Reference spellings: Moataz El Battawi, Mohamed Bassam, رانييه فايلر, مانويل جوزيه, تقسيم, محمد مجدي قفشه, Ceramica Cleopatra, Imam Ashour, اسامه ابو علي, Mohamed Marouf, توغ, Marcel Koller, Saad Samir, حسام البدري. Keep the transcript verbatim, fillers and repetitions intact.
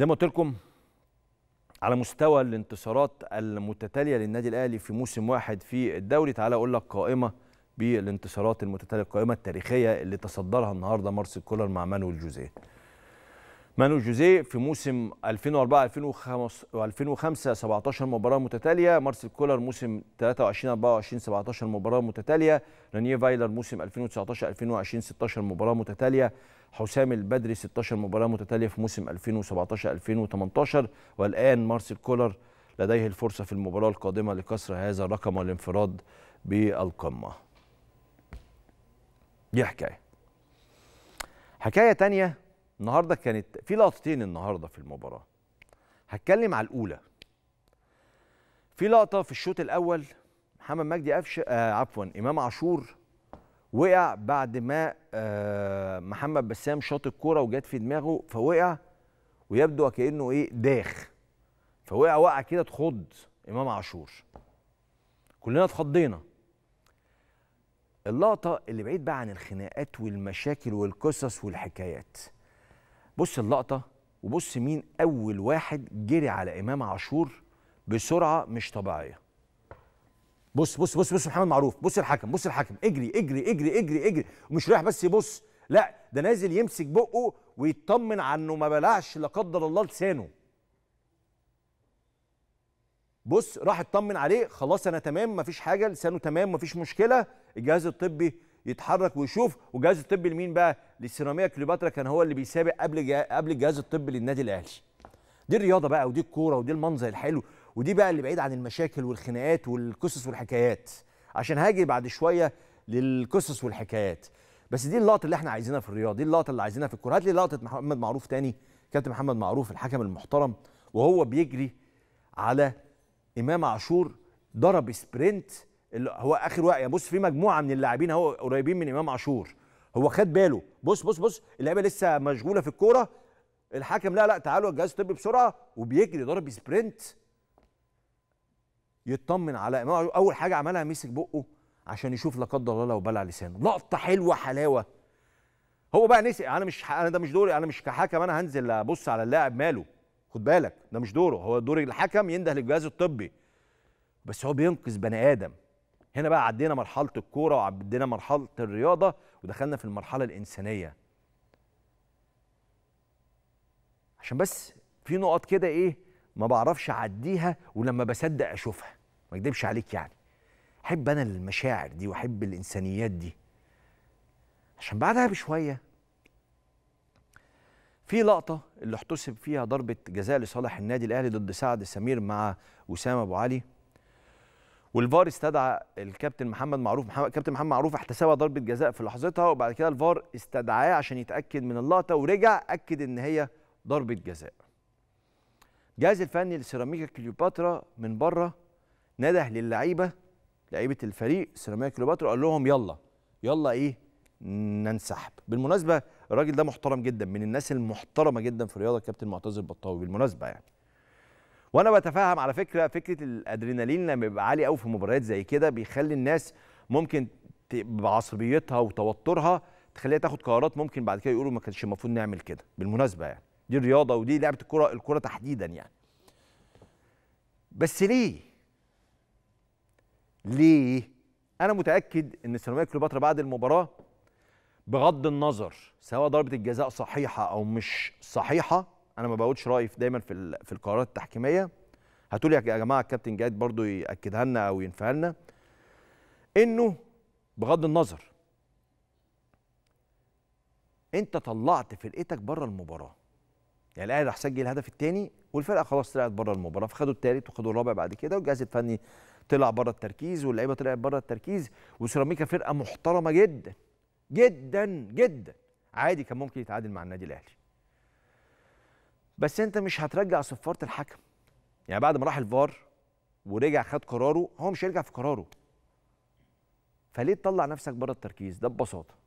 زي ما قلت لكم على مستوى الانتصارات المتتاليه للنادي الاهلي في موسم واحد في الدوري. تعالى اقول لك قائمه بالانتصارات المتتاليه، القائمه التاريخيه اللي تصدرها النهارده مارسيل كولر مع مانويل جوزيه. مانويل جوزيه في موسم ألفين وأربعة ألفين وخمسة سبعتاشر مباراه متتاليه، مارسيل كولر موسم ثلاثة وعشرين أربعة وعشرين سبعتاشر مباراه متتاليه، رانييه فايلر موسم ألفين وتسعتاشر ألفين وعشرين ستاشر مباراه متتاليه، حسام البدري ستاشر مباراه متتاليه في موسم ألفين وسبعتاشر ألفين وتمنتاشر، والان مارسيل كولر لديه الفرصه في المباراه القادمه لكسر هذا الرقم والانفراد بالقمه. دي حكايه. حكايه ثانيه النهارده، كانت في لقطتين النهارده في المباراه. هتكلم على الاولى. في لقطه في الشوط الاول محمد مجدي قفشه آه عفوا امام عاشور وقع بعد ما آه محمد بسام شاط الكوره وجت في دماغه فوقع، ويبدو وكأنه ايه داخ، فوقع وقع كده اتخض امام عاشور، كلنا اتخضينا. اللقطه اللي بعيد بقى عن الخناقات والمشاكل والقصص والحكايات، بص اللقطه وبص مين اول واحد جري على امام عاشور بسرعه مش طبيعيه. بص بص بص بص محمد معروف، بص الحكم، بص الحكم، اجري اجري اجري اجري اجري، ومش رايح بس يبص، لا ده نازل يمسك بقه ويطمن عنه ما بلعش لا قدر الله لسانه. بص راح اطمن عليه، خلاص انا تمام مفيش حاجه، لسانه تمام مفيش مشكله، الجهاز الطبي يتحرك ويشوف. والجهاز الطبي لمين بقى؟ للسيراميكا كليوباترا، كان هو اللي بيسابق قبل جه... قبل الجهاز الطبي للنادي الاهلي. دي الرياضه بقى، ودي الكوره، ودي المنظر الحلو، ودي بقى اللي بعيد عن المشاكل والخناقات والقصص والحكايات، عشان هاجي بعد شويه للقصص والحكايات. بس دي اللقطه اللي احنا عايزينها في الرياضه، دي اللقطه اللي عايزينها في الكوره. هات لي لقطه محمد معروف تاني، كابتن محمد معروف الحكم المحترم وهو بيجري على امام عاشور، ضرب سبرنت، هو اخر واقع. بص في مجموعه من اللاعبين هو قريبين من امام عاشور، هو خد باله، بص بص بص اللعيبه لسه مشغوله في الكوره، الحكم لا لا تعالوا الجهاز الطبي بسرعه، وبيجري ضرب سبرنت يطمن على امام عاشور. اول حاجه عملها مسك بقه عشان يشوف لا قدر الله لو بلع لسانه. لقطه حلوه حلاوه. هو بقى نسي، انا مش انا ده مش دوري، انا مش كحكم انا هنزل ابص على اللاعب ماله، خد بالك ده مش دوره، هو دور الحكم ينده للجهاز الطبي، بس هو بينقذ بني ادم. هنا بقى عدينا مرحله الكوره وعدينا مرحله الرياضه ودخلنا في المرحله الانسانيه. عشان بس في نقط كده ايه ما بعرفش اعديها ولما بصدق اشوفها، ما اكدبش عليك يعني. احب انا المشاعر دي واحب الانسانيات دي. عشان بعدها بشويه في لقطه اللي احتسب فيها ضربه جزاء لصالح النادي الاهلي ضد سعد سمير مع اسامه ابو علي، والفار استدعى الكابتن محمد معروف. كابتن محمد معروف احتسبها ضربه جزاء في لحظتها، وبعد كده الفار استدعاه عشان يتاكد من اللقطه، ورجع اكد ان هي ضربه جزاء. الجهاز الفني لسيراميكا كليوباترا من بره نده للعيبه، لعيبه الفريق سيراميكا كليوباترا، قال لهم يلا يلا ايه ننسحب. بالمناسبه الراجل ده محترم جدا، من الناس المحترمه جدا في الرياضه الكابتن معتز البطاوي بالمناسبه يعني. وانا بتفهم على فكره، فكره الادرينالين لما بيبقى عالي قوي في مباريات زي كده بيخلي الناس ممكن بعصبيتها وتوترها تخليها تاخد قرارات ممكن بعد كده يقولوا ما كانش المفروض نعمل كده، بالمناسبه يعني. دي الرياضه ودي لعبه الكره، الكره تحديدا يعني. بس ليه؟ ليه؟ انا متاكد ان سيراميكا كليوباترا بعد المباراه بغض النظر سواء ضربه الجزاء صحيحه او مش صحيحه، انا ما بقولش رايي في دايما في في القرارات التحكيميه، هتقول يا جماعه الكابتن جايد برضو ياكدها لنا او ينفيها لنا، انه بغض النظر انت طلعت فرقتك بره المباراه. يعني الاهلي راح سجل الهدف الثاني والفرقه خلاص طلعت بره المباراه، فخدوا الثالث وخدوا الرابع بعد كده، والجهاز الفني طلع بره التركيز واللعيبه طلعت بره التركيز، وسيراميكا فرقه محترمه جدا جدا جدا، عادي كان ممكن يتعادل مع النادي الاهلي. بس انت مش هترجع صفارة الحكم، يعني بعد ما راح الفار ورجع خد قراره، هو مش هيرجع في قراره، فليه تطلع نفسك بره التركيز ده ببساطه.